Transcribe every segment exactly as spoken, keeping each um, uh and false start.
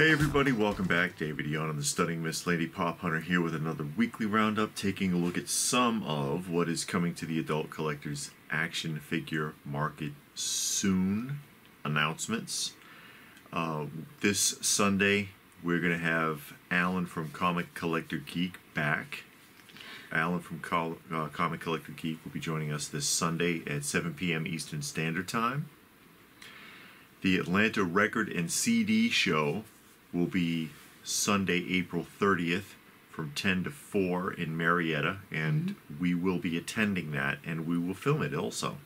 Hey everybody, welcome back. David Yon on the Stunning Miss Lady Pop Hunter here with another weekly roundup, taking a look at some of what is coming to the adult collectors action figure market soon. Announcements. Uh, this Sunday we're going to have Alan from Comic Collector Geek back. Alan from Col uh, Comic Collector Geek will be joining us this Sunday at seven p m Eastern Standard Time. The Atlanta Record and C D Show will be Sunday, April thirtieth from ten to four in Marietta, and we will be attending that, and we will film it also.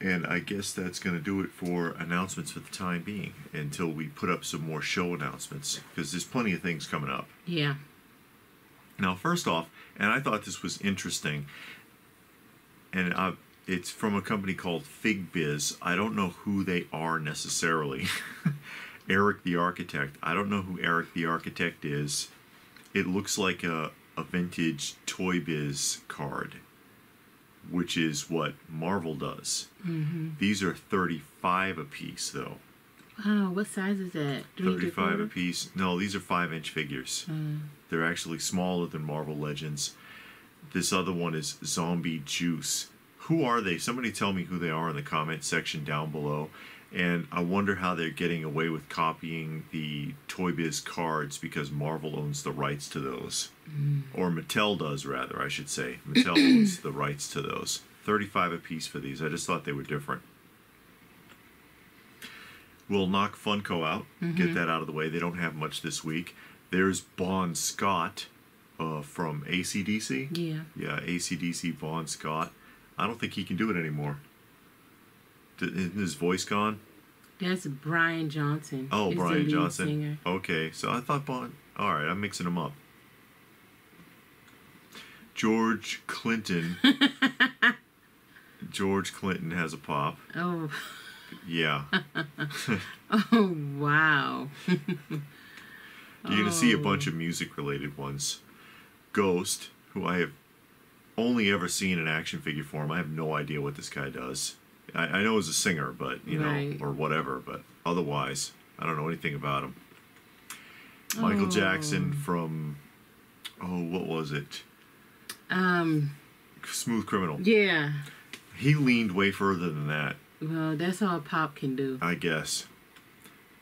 And I guess that's going to do it for announcements for the time being, until we put up some more show announcements, because there's plenty of things coming up. Yeah. Now, first off, and I thought this was interesting, and I've It's from a company called Fig Biz. I don't know who they are necessarily. Eric the Architect. I don't know who Eric the Architect is. It looks like a, a vintage Toy Biz card, which is what Marvel does. Mm-hmm. These are thirty-five a piece, though. Wow, what size is that? thirty-five a piece. No, these are five inch figures. Uh. They're actually smaller than Marvel Legends. This other one is Zombie Juice. Who are they? Somebody tell me who they are in the comment section down below. And I wonder how they're getting away with copying the Toy Biz cards, because Marvel owns the rights to those. Mm. Or Mattel does, rather, I should say. Mattel owns the rights to those. thirty-five a piece for these. I just thought they were different. We'll knock Funko out. Mm-hmm. Get that out of the way. They don't have much this week. There's Bon Scott uh, from A C D C. Yeah. Yeah, A C D C Bon Scott. I don't think he can do it anymore. Isn't his voice gone? That's Brian Johnson. Oh, it's Brian Johnson. Singer. Okay, so I thought Bon... All right, I'm mixing them up. George Clinton. George Clinton has a pop. Oh. Yeah. Oh, wow. You're going to oh. see a bunch of music-related ones. Ghost, who I have only ever seen an action figure form. I have no idea what this guy does. I, I know he's a singer, but you right. know, or whatever, but otherwise I don't know anything about him. Oh. Michael Jackson from oh what was it? Um Smooth Criminal. Yeah. He leaned way further than that. Well, that's all pop can do, I guess.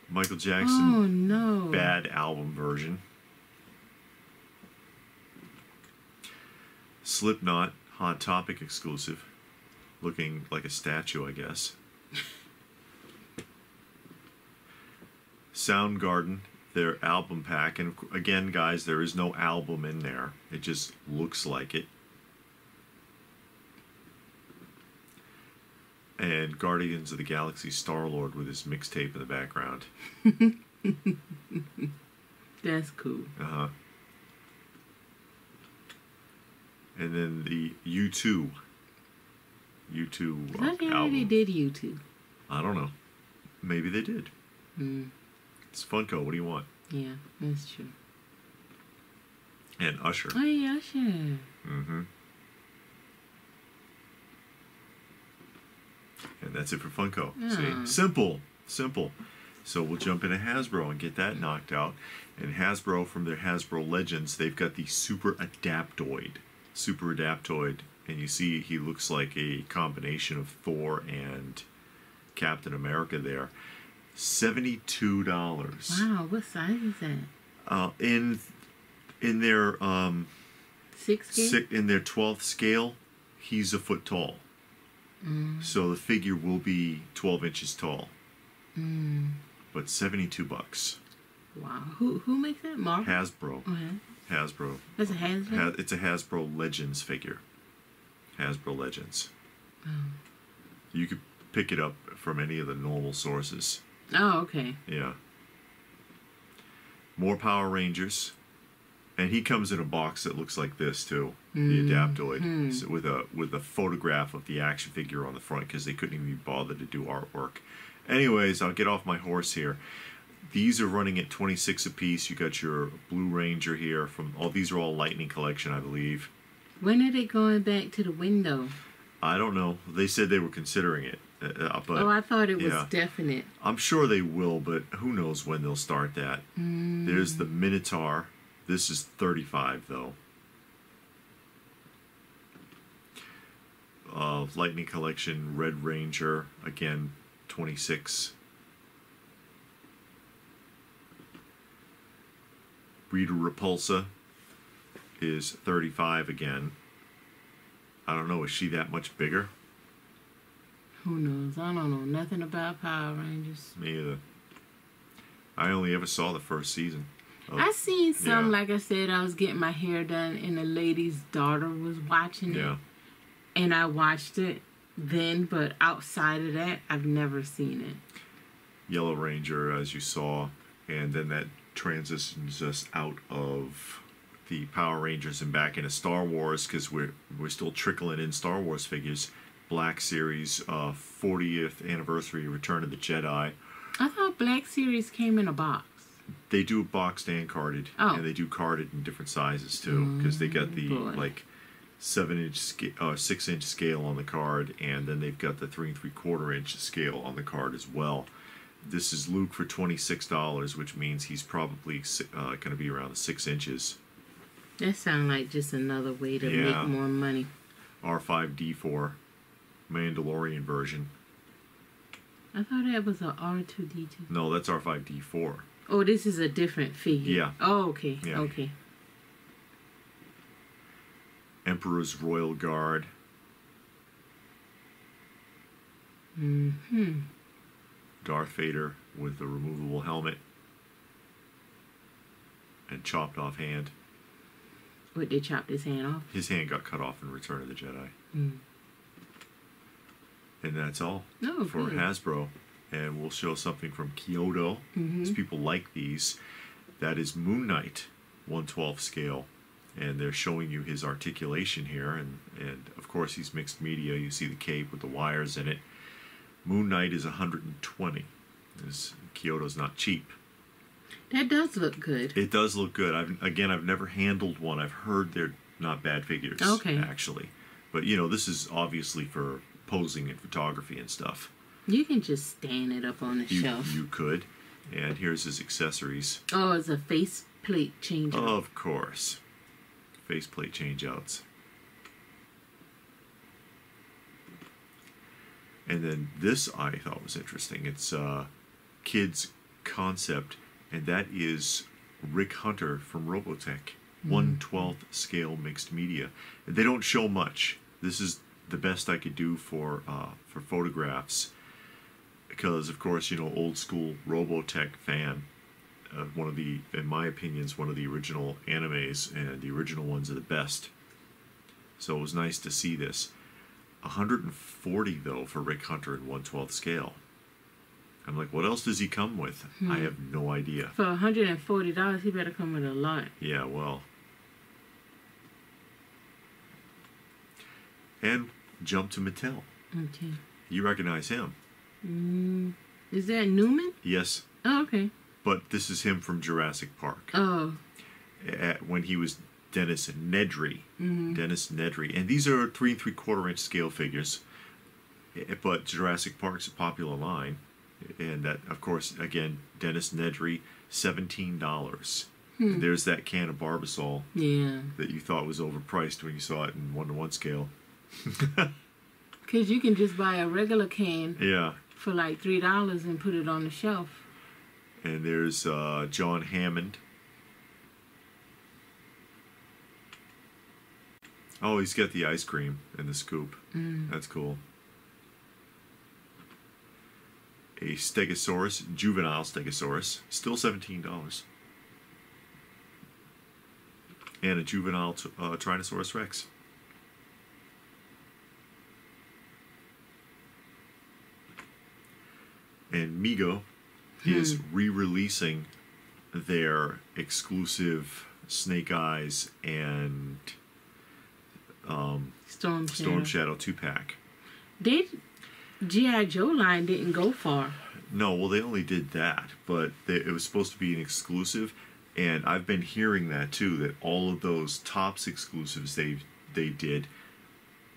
Michael Jackson. Oh no. Bad album version. Slipknot, Hot Topic exclusive, looking like a statue, I guess. Soundgarden, their album pack, and again, guys, there is no album in there. It just looks like it. And Guardians of the Galaxy Star-Lord with his mixtape in the background. That's cool. Uh-huh. And then the U two. U two uh, album. I don't know if they did U two. I don't know. Maybe they did. Mm. It's Funko. What do you want? Yeah, that's true. And Usher. Oh, yeah, Usher. Mm-hmm. And that's it for Funko. Oh. See? Simple. Simple. So we'll jump into Hasbro and get that knocked out. And Hasbro, from their Hasbro Legends, they've got the Super Adaptoid. Super Adaptoid, and you see he looks like a combination of Thor and Captain America there. seventy-two dollars. Wow, what size is that? Uh, in in their um six six, in their twelfth scale, he's a foot tall. Mm. So the figure will be twelve inches tall. Mm. But seventy-two bucks. Wow. Who who makes that? Marvel? Hasbro. Okay. Hasbro. That's a Hasbro? It's a Hasbro Legends figure. Hasbro Legends. Oh. You could pick it up from any of the normal sources. Oh, okay. Yeah. More Power Rangers. And he comes in a box that looks like this, too. Mm. The Adaptoid. Mm. So with a with a photograph of the action figure on the front, because they couldn't even be bothered to do artwork. Anyways, I'll get off my horse here. These are running at twenty-six a piece. You got your Blue Ranger here from all oh, these are all Lightning Collection, I believe. When are they going back to the window? I don't know. They said they were considering it. Uh, but, oh, I thought it was yeah, definite. I'm sure they will, but who knows when they'll start that. Mm. There's the Minotaur. This is thirty-five, though. Uh, Lightning Collection, Red Ranger, again, twenty-six. Rita Repulsa is thirty-five again. I don't know, is she that much bigger? Who knows? I don't know nothing about Power Rangers. Me either. I only ever saw the first season. Of, I seen some, yeah. like I said, I was getting my hair done and the lady's daughter was watching yeah. it. And I watched it then, but outside of that, I've never seen it. Yellow Ranger, as you saw, and then that transitions us out of the Power Rangers and back into Star Wars, because we're, we're still trickling in Star Wars figures. Black Series, uh, fortieth anniversary, Return of the Jedi. I thought Black Series came in a box. They do boxed and carded, oh. and they do carded in different sizes too, because mm, they got the boy. like seven inch, uh, six inch scale on the card, and then they've got the three and three quarter inch scale on the card as well. This is Luke for twenty six dollars, which means he's probably uh, going to be around six inches. That sounds like just another way to yeah. make more money. R five D four. Mandalorian version. I thought that was an R two D two. No, that's R five D four. Oh, this is a different figure. Yeah. Oh, okay. Yeah. Okay. Emperor's Royal Guard. Mm-hmm. Darth Vader with the removable helmet and chopped off hand. What, they chopped his hand off? His hand got cut off in Return of the Jedi. Mm. And that's all oh, for good. Hasbro. And we'll show something from Kyoto, because mm-hmm. people like these. That is Moon Knight, one twelfth scale. And they're showing you his articulation here. And, and, of course, he's mixed media. You see the cape with the wires in it. Moon Knight is one hundred twenty. This, Kyoto's not cheap. That does look good. It does look good. I've, again, I've never handled one. I've heard they're not bad figures, okay. actually. But, you know, this is obviously for posing and photography and stuff. You can just stand it up on the you, shelf. You could. And here's his accessories. Oh, it's a face plate change out. Of course. Face plate change outs. And then this I thought was interesting. It's uh, Kids Concept, and that is Rick Hunter from Robotech. Mm. one twelfth scale mixed media. They don't show much. This is the best I could do for uh, for photographs, because of course, you know, old school Robotech fan, uh, one of the, in my opinions, one of the original animes, and the original ones are the best. So it was nice to see this. one hundred forty though for Rick Hunter in one twelfth scale. I'm like, what else does he come with? Hmm. I have no idea. For one hundred forty dollars, he better come with a lot. Yeah, well. And jump to Mattel. Okay. You recognize him. Mm, is that Newman? Yes. Oh, okay. But this is him from Jurassic Park. Oh. At, when he was Dennis Nedry. Mm-hmm. Dennis Nedry. And these are three and three quarter inch scale figures. But Jurassic Park's a popular line. And that, of course, again, Dennis Nedry, seventeen dollars. Hmm. There's that can of Barbasol yeah. that you thought was overpriced when you saw it in one to one scale. Because you can just buy a regular can yeah. for like three dollars and put it on the shelf. And there's uh, John Hammond. Oh, he's got the ice cream and the scoop. Mm. That's cool. A Stegosaurus, juvenile Stegosaurus, still seventeen dollars. And a juvenile uh, Tyrannosaurus Rex. And Mego hmm. is re-releasing their exclusive Snake Eyes and um, Storm Shadow. Storm Shadow two-pack. They, G I Joe line didn't go far. No, well, they only did that, but they, it was supposed to be an exclusive, and I've been hearing that, too, that all of those Topps exclusives they, they did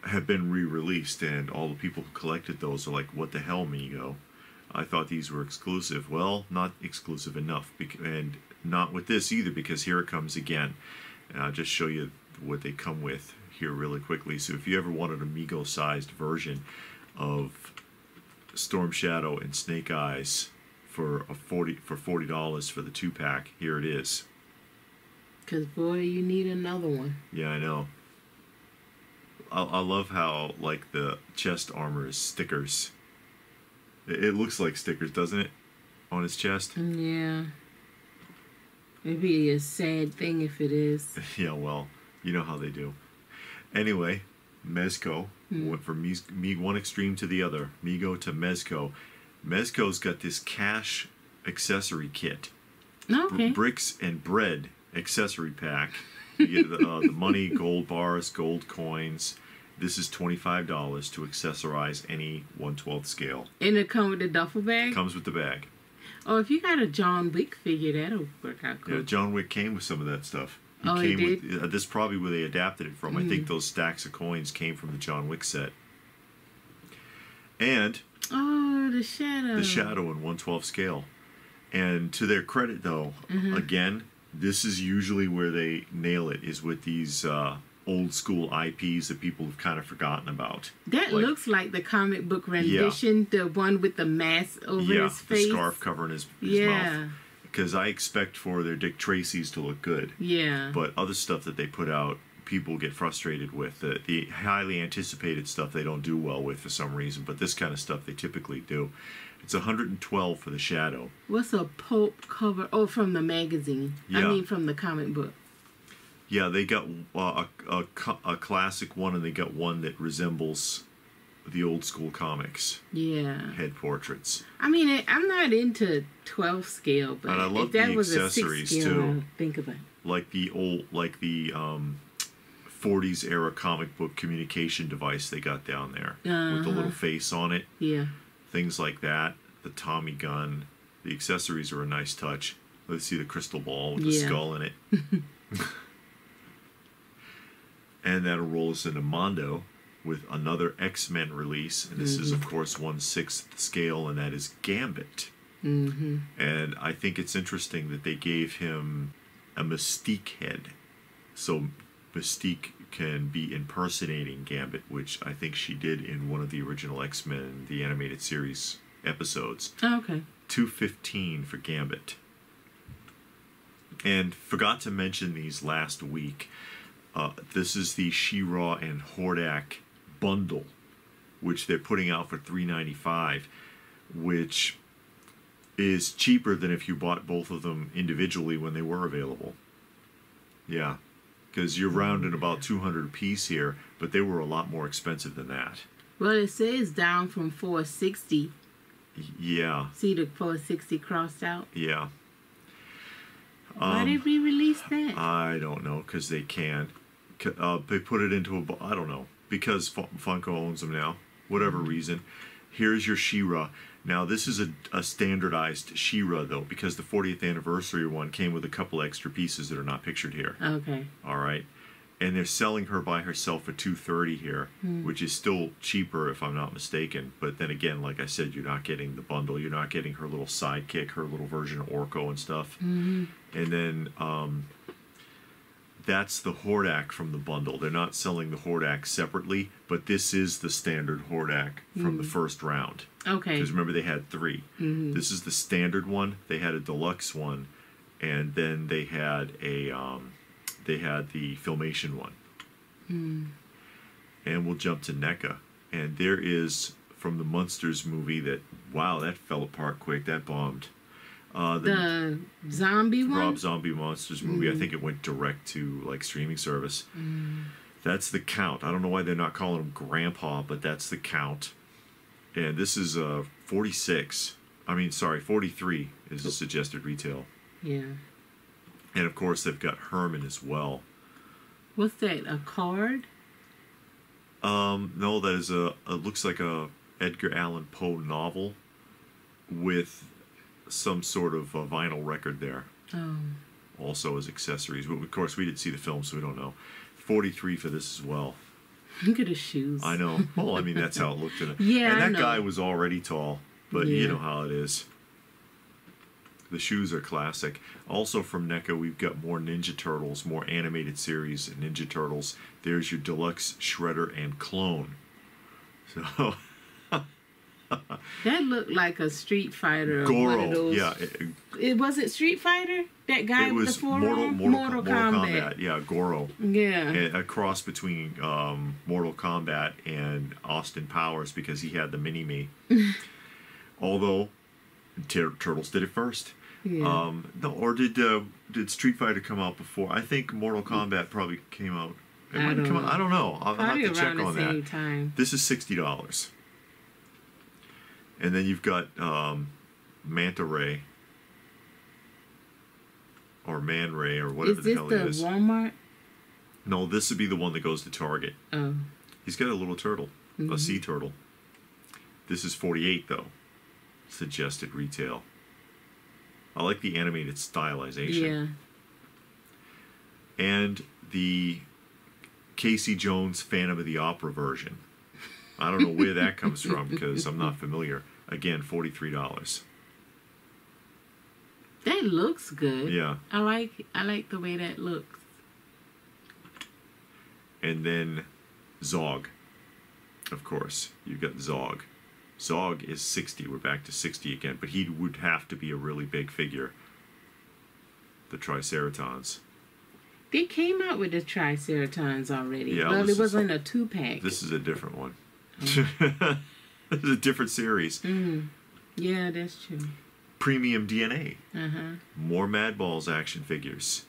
have been re-released, and all the people who collected those are like, what the hell, Mego? I thought these were exclusive. Well, not exclusive enough, and not with this either, because here it comes again. And I'll just show you what they come with here really quickly. So if you ever wanted a Mego-sized version of Storm Shadow and Snake Eyes for a forty for forty dollars for the two pack, here it is. Cause boy, you need another one. Yeah, I know. I, I love how like the chest armor is stickers. It, it looks like stickers, doesn't it? On his chest. Yeah. It'd be a sad thing if it is. Yeah, well, you know how they do. Anyway, Mezco mm. went from Mez Me one extreme to the other. Mego to Mezco. Mezco's got this cash accessory kit. Okay. Br bricks and bread accessory pack. You get the, uh, the money, gold bars, gold coins. This is twenty-five dollars to accessorize any one twelfth scale. And it comes with a duffel bag? It comes with the bag. Oh, if you got a John Wick figure, that'll work out cool. Yeah, John Wick came with some of that stuff. He oh, came he did? With, uh, this is probably where they adapted it from. Mm. I think those stacks of coins came from the John Wick set. And... oh, the Shadow. The Shadow in one twelfth scale. And to their credit, though, mm-hmm. again, this is usually where they nail it, is with these uh, old-school I Ps that people have kind of forgotten about. That like, looks like the comic book rendition, yeah. the one with the mask over yeah, his face. Yeah, the scarf covering his, his yeah. mouth. Because I expect for their Dick Tracy's to look good. Yeah. But other stuff that they put out, people get frustrated with. The, the highly anticipated stuff they don't do well with for some reason, but this kind of stuff they typically do. It's one hundred twelve for the Shadow. What's a pulp cover? Oh, from the magazine. Yeah. I mean, from the comic book. Yeah, they got uh, a, a, a classic one, and they got one that resembles the old school comics. Yeah. Head portraits. I mean, it, I'm not into twelve scale, but and I love if that the was accessories a six scale, too. Think about it. Like the old, like the. Um, forties era comic book communication device they got down there uh-huh. with the little face on it. Yeah. Things like that. The Tommy gun. The accessories are a nice touch. Let's see the crystal ball with yeah. the skull in it. And that'll roll us into Mondo with another X-Men release. And this mm-hmm. is, of course, one sixth scale, and that is Gambit. Mm-hmm. And I think it's interesting that they gave him a Mystique head. So... Mystique can be impersonating Gambit, which I think she did in one of the original X-Men, the animated series episodes. Oh, okay. two fifteen for Gambit. And forgot to mention these last week. Uh, this is the She-Ra and Hordak bundle, which they're putting out for three ninety-five, which is cheaper than if you bought both of them individually when they were available. Yeah. Because you're rounding about two hundred a piece here, but they were a lot more expensive than that. Well, it says down from four sixty. Yeah. See the four sixty crossed out? Yeah. Why um, did we release that? I don't know, because they can. Uh, they put it into a... I don't know. Because F Funko owns them now. Whatever reason. Here's your She-Ra. Now, this is a, a standardized She-Ra, though, because the fortieth anniversary one came with a couple extra pieces that are not pictured here. Okay. All right. And they're selling her by herself for two thirty here, mm. which is still cheaper, if I'm not mistaken. But then again, like I said, you're not getting the bundle. You're not getting her little sidekick, her little version of Orko and stuff. Mm-hmm. And then um, that's the Hordak from the bundle. They're not selling the Hordak separately, but this is the standard Hordak from mm. the first round. Okay. Because remember, they had three. Mm-hmm. This is the standard one. They had a deluxe one, and then they had a um, they had the Filmation one. Mm. And we'll jump to NECA, and there is from the Munsters movie that wow, that fell apart quick. That bombed. Uh, the, the zombie one. Rob Zombie Monsters movie. Mm-hmm. I think it went direct to like streaming service. Mm. That's the Count. I don't know why they're not calling him Grandpa, but that's the Count. And this is uh, forty-six. I mean, sorry, forty-three is the suggested retail. Yeah. And, of course, they've got Herman as well. What's that, a card? Um, no, that is a, it looks like a Edgar Allan Poe novel with some sort of a vinyl record there. Oh. Also as accessories. Of course, we didn't see the film, so we don't know. forty-three for this as well. Look at his shoes. I know. Well, I mean, that's how it looked in it. Yeah, and that I know. guy was already tall, but yeah. you know how it is. The shoes are classic. Also from NECA, we've got more Ninja Turtles, more animated series and Ninja Turtles. There's your deluxe Shredder and Clone. So that looked like a Street Fighter. Or Goro, one of those. yeah. It, it was it Street Fighter. That guy it with was the forearm. Mortal, Mortal, Mortal Kombat. Kombat. Yeah, Goro. Yeah. And a cross between um, Mortal Kombat and Austin Powers because he had the mini-me. Although Tur Turtles did it first. Yeah. Um, no, or did uh, did Street Fighter come out before? I think Mortal Kombat probably came out. It I, don't come out. I don't know. I'll probably have to check on that. Time. This is sixty dollars. And then you've got um, Manta Ray or Man Ray or whatever the hell it is. Is this the Walmart? No, this would be the one that goes to Target. Oh. He's got a little turtle, mm-hmm. a sea turtle. This is forty-eight dollars though. Suggested retail. I like the animated stylization. Yeah. And the Casey Jones Phantom of the Opera version. I don't know where that comes from because I'm not familiar. Again, forty-three dollars. That looks good. Yeah. I like I like the way that looks. And then Zog. Of course, you've got Zog. Zog is sixty. We're back to sixty again, but he would have to be a really big figure. The Triceratons. They came out with the Triceratons already. Yeah, well, it wasn't a two-pack. This is a different one. This is a different series. Mm. Yeah, that's true. Premium D N A. Uh-huh. More Mad Balls action figures.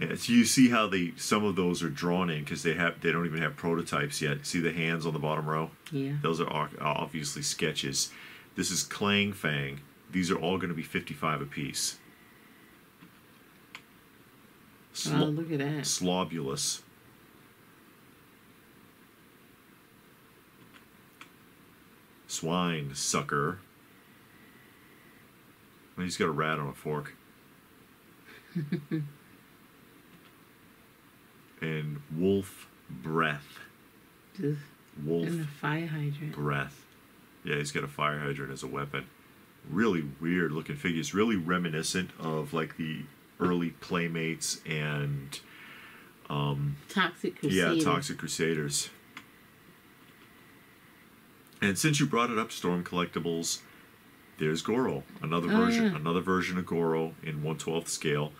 And so you see how they some of those are drawn in because they have they don't even have prototypes yet. See the hands on the bottom row? Yeah. Those are obviously sketches. This is Clang Fang. These are all going to be fifty-five apiece. Slo oh, look at that. Slobulus. Swine sucker. Well, he's got a rat on a fork. And wolf breath. Just wolf and a fire hydrant. Breath. Yeah, he's got a fire hydrant as a weapon. Really weird looking figures. Really reminiscent of like the early Playmates and um, Toxic Crusaders. Yeah, Toxic Crusaders. And since you brought it up, Storm Collectibles, there's Goro, another oh, version, yeah. another version of Goro in one twelfth scale.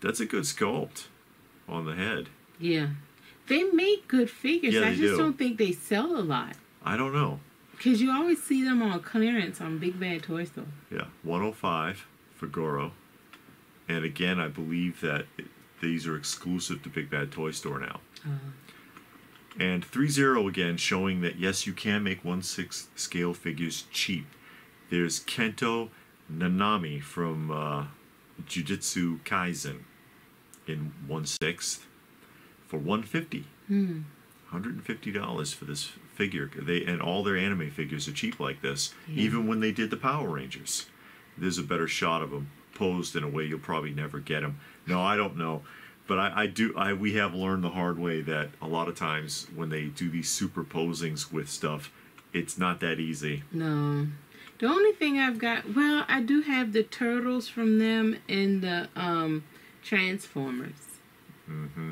That's a good sculpt on the head. Yeah, they make good figures. Yeah, I just do. don't think they sell a lot. I don't know. Because you always see them on clearance on Big Bad Toy Store. Yeah, one oh five for Goro, and again, I believe that it, these are exclusive to Big Bad Toy Store now. Uh -huh. And three zero again, showing that, yes, you can make one sixth scale figures cheap. There's Kento Nanami from uh, Jujutsu Kaisen in one sixth for one hundred fifty dollars. Mm. one hundred fifty dollars for this figure. They And all their anime figures are cheap like this, yeah. even when they did the Power Rangers. There's a better shot of them posed in a way you'll probably never get them. No, I don't know. But I, I do. I we have learned the hard way that a lot of times when they do these superposings with stuff, it's not that easy. No, the only thing I've got. Well, I do have the turtles from them and the um, Transformers. Mm-hmm.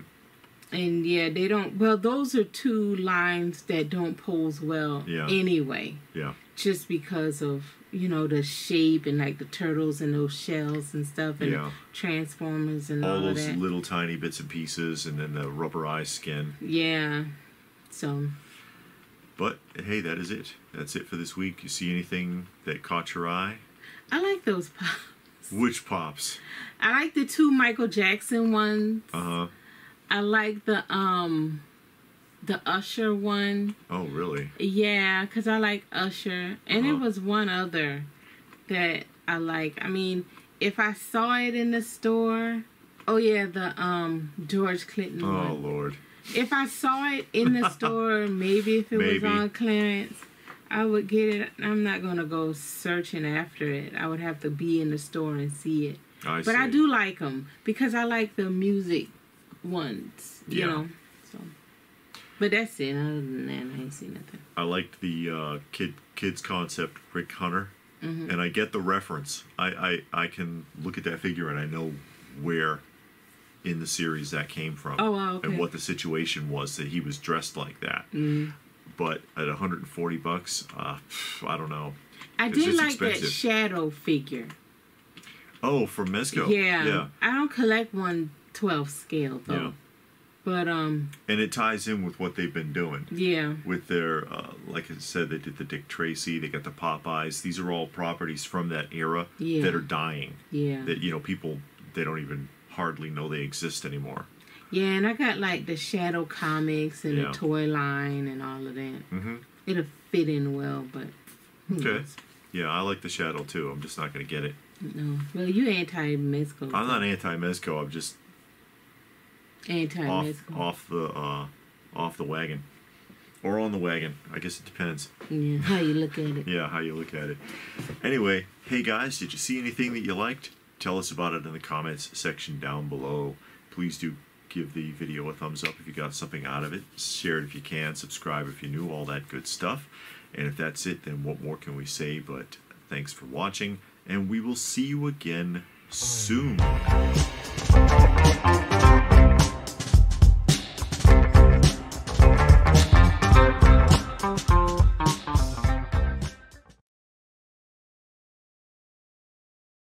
And yeah, they don't. Well, those are two lines that don't pose well. Yeah. Anyway. Yeah. Just because of you know the shape and like the turtles and those shells and stuff and yeah. Transformers and all, all those of that. little tiny bits and pieces and then the rubberized skin. Yeah. So. But hey, that is it. That's it for this week. You see anything that caught your eye? I like those pops. Which pops? I like the two Michael Jackson ones. Uh huh. I like the um. the Usher one. Oh, really? Yeah, because I like Usher. And uh-huh. it was one other that I like. I mean, if I saw it in the store... Oh, yeah, the um George Clinton oh, one. Oh, Lord. If I saw it in the store, maybe if it maybe. was on clearance, I would get it. I'm not going to go searching after it. I would have to be in the store and see it. I but see. I do like them because I like the music ones, you yeah. know. So... But that's it. Other than that, I ain't seen nothing. I liked the uh, kid kids concept, Rick Hunter. Mm-hmm. And I get the reference. I, I, I can look at that figure and I know where in the series that came from. Oh, wow, okay. And what the situation was that he was dressed like that. Mm-hmm. But at one hundred forty bucks, uh, I don't know. I it's did like expensive. That Shadow figure. Oh, from Mezco. Yeah. yeah. I don't collect one twelfth scale, though. Yeah. But, um... And it ties in with what they've been doing. Yeah. With their, uh, like I said, they did the Dick Tracy, they got the Popeyes. These are all properties from that era yeah. that are dying. Yeah. That, you know, people, they don't even hardly know they exist anymore. Yeah, and I got, like, the Shadow comics and yeah. the toy line and all of that. Mm-hmm. It'll fit in well, but... Okay. Knows? Yeah, I like the Shadow, too. I'm just not going to get it. No. Well, you anti-Mezco. I'm not anti-Mezco. I'm just... Anti-Mezco. Off, off the uh, off the wagon. Or on the wagon. I guess it depends. Yeah, how you look at it. yeah, how you look at it. Anyway, hey guys, did you see anything that you liked? Tell us about it in the comments section down below. Please do give the video a thumbs up if you got something out of it. Share it if you can. Subscribe if you're new. All that good stuff. And if that's it, then what more can we say? But thanks for watching. And we will see you again soon.